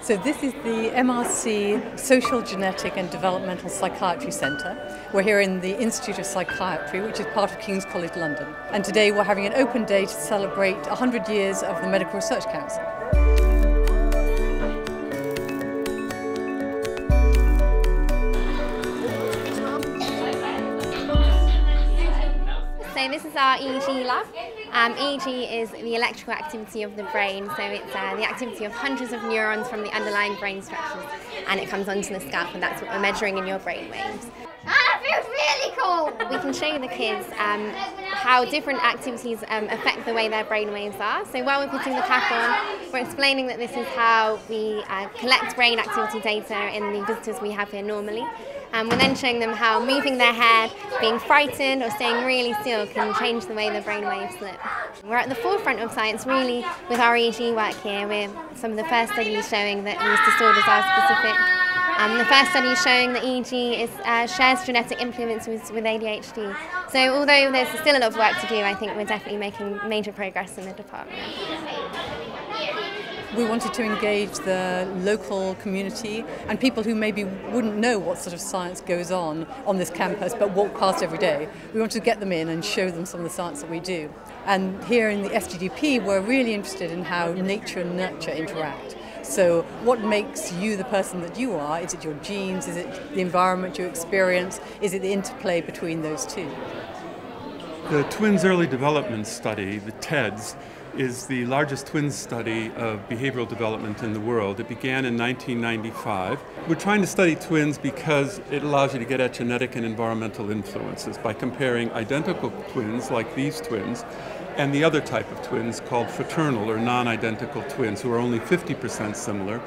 So this is the MRC Social, Genetic and Developmental Psychiatry Centre. We're here in the Institute of Psychiatry, which is part of King's College London. And today we're having an open day to celebrate 100 years of the Medical Research Council. So this is our EEG lab. EEG is the electrical activity of the brain, so it's the activity of hundreds of neurons from the underlying brain structures, and it comes onto the scalp, and that's what we're measuring in your brain waves. That feels really cool! We can show the kids how different activities affect the way their brain waves are. So while we're putting the cap on, we're explaining that this is how we collect brain activity data in the visitors we have here normally. And we're then showing them how moving their head, being frightened or staying really still can change the way the brain waves look. We're at the forefront of science really with our EEG work here. We're some of the first studies showing that these disorders are specific. The first study showing that EEG shares genetic influences with ADHD. So although there's still a lot of work to do, I think we're definitely making major progress in the department. We wanted to engage the local community and people who maybe wouldn't know what sort of science goes on this campus but walk past every day. We wanted to get them in and show them some of the science that we do. And here in the SGDP, we're really interested in how nature and nurture interact. So what makes you the person that you are? Is it your genes? Is it the environment you experience? Is it the interplay between those two? The Twins Early Development Study, the TEDS, is the largest twins study of behavioral development in the world. It began in 1995. We're trying to study twins because it allows you to get at genetic and environmental influences by comparing identical twins like these twins and the other type of twins called fraternal or non-identical twins who are only 50% similar,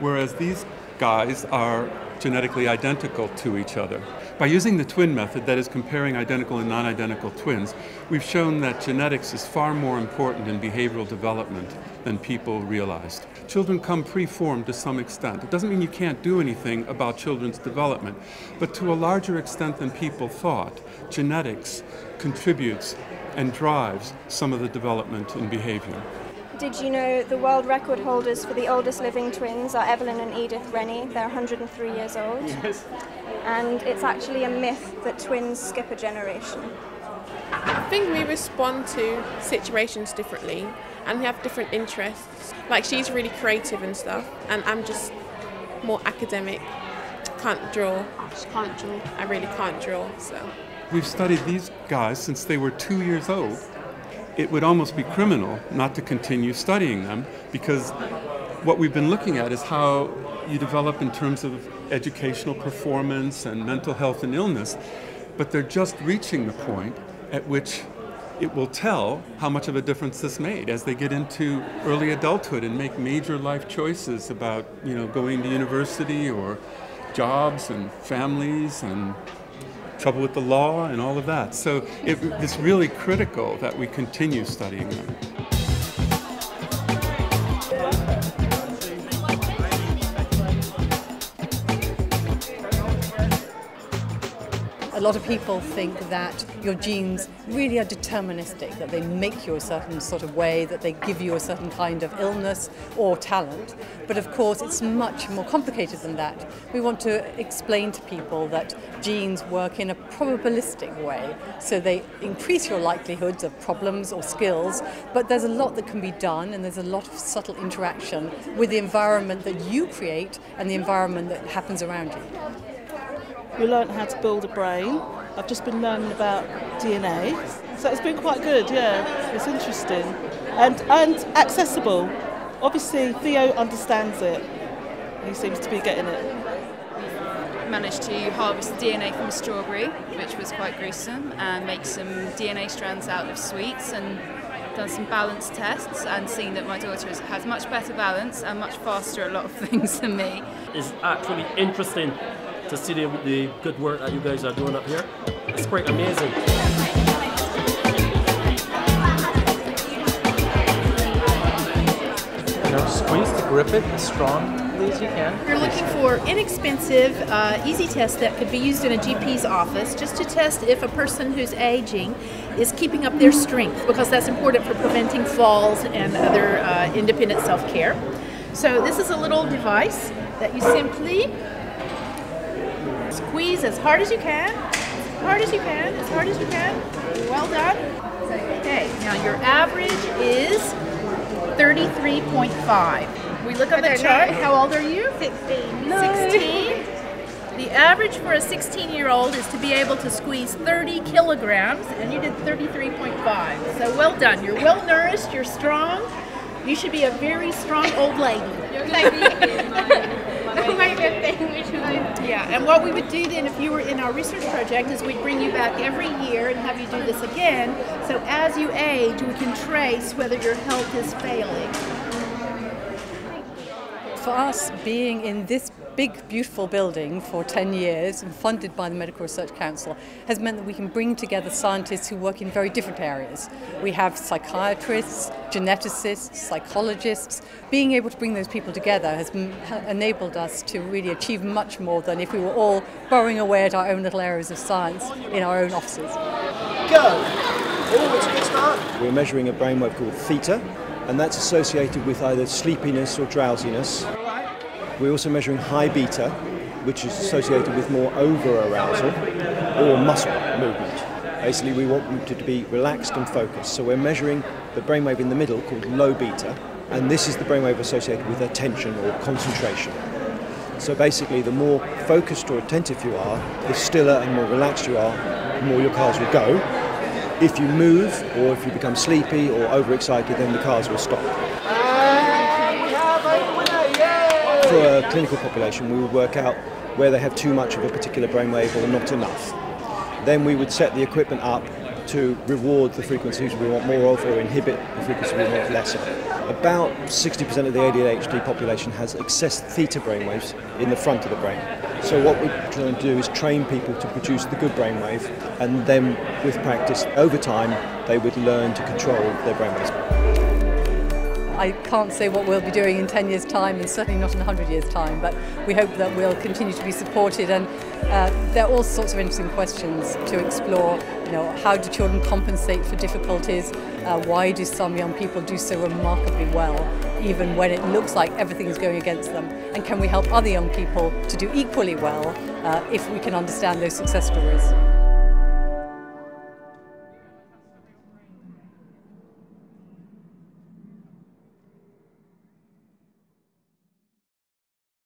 whereas these guys are genetically identical to each other. By using the twin method, that is comparing identical and non-identical twins, we've shown that genetics is far more important in behavioral development than people realized. Children come preformed to some extent. It doesn't mean you can't do anything about children's development, but to a larger extent than people thought, genetics contributes and drives some of the development in behavior. Did you know the world record holders for the oldest living twins are Evelyn and Edith Rennie? They're 103 years old. Yes. And it's actually a myth that twins skip a generation. I think we respond to situations differently and we have different interests. Like she's really creative and stuff and I'm just more academic. Can't draw. She can't draw. I really can't draw, so. We've studied these guys since they were 2 years old. It would almost be criminal not to continue studying them because what we've been looking at is how you develop in terms of educational performance and mental health and illness, but they're just reaching the point at which it will tell how much of a difference this made as they get into early adulthood and make major life choices about, you know, going to university or jobs and families and trouble with the law and all of that. So it's really critical that we continue studying them. A lot of people think that your genes really are deterministic, that they make you a certain sort of way, that they give you a certain kind of illness or talent. But of course, it's much more complicated than that. We want to explain to people that genes work in a probabilistic way. So they increase your likelihoods of problems or skills, but there's a lot that can be done and there's a lot of subtle interaction with the environment that you create and the environment that happens around you. We learned how to build a brain. I've just been learning about DNA. So it's been quite good, yeah. It's interesting. And accessible. Obviously, Theo understands it. He seems to be getting it. Managed to harvest DNA from a strawberry, which was quite gruesome, and make some DNA strands out of sweets and done some balance tests and seen that my daughter has much better balance and much faster at a lot of things than me. It's actually interesting to see the good work that you guys are doing up here. It's quite amazing. You know, squeeze to grip it as strongly as you can. We're looking for inexpensive, easy tests that could be used in a GP's office just to test if a person who's aging is keeping up their strength, because that's important for preventing falls and other independent self-care. So this is a little device that you simply squeeze as hard as you can, as hard as you can, as hard as you can. Well done. Okay, now your average is 33.5. We look at the chart. How old are you? 16. No. 16. The average for a 16-year-old is to be able to squeeze 30 kilograms, and you did 33.5. So well done. You're well nourished. You're strong. You should be a very strong old lady. Yeah, and what we would do then if you were in our research project is we'd bring you back every year and have you do this again. So as you age, we can trace whether your health is failing. For us, being in this big, beautiful building for 10 years and funded by the Medical Research Council has meant that we can bring together scientists who work in very different areas. We have psychiatrists, geneticists, psychologists. Being able to bring those people together has enabled us to really achieve much more than if we were all burrowing away at our own little areas of science in our own offices. Go! Oh, it's a good start. We're measuring a brainwave called theta, and that's associated with either sleepiness or drowsiness. We're also measuring high beta, which is associated with more over-arousal or muscle movement. Basically, we want them to be relaxed and focused, so we're measuring the brainwave in the middle called low beta, and this is the brainwave associated with attention or concentration. So basically, the more focused or attentive you are, the stiller and more relaxed you are, the more your cars will go. If you move, or if you become sleepy or overexcited, then the cars will stop. And we have a winner, yay! For a clinical population, we would work out where they have too much of a particular brainwave or not enough. Then we would set the equipment up to reward the frequencies we want more of or inhibit the frequencies we want less of. About 60% of the ADHD population has excess theta brainwaves in the front of the brain. So what we're trying to do is train people to produce the good brainwave, and then with practice, over time, they would learn to control their brainwaves. I can't say what we'll be doing in 10 years' time, and certainly not in 100 years' time, but we hope that we'll continue to be supported, and there are all sorts of interesting questions to explore. You know, how do children compensate for difficulties? Why do some young people do so remarkably well, even when it looks like everything is going against them? And can we help other young people to do equally well if we can understand those success stories?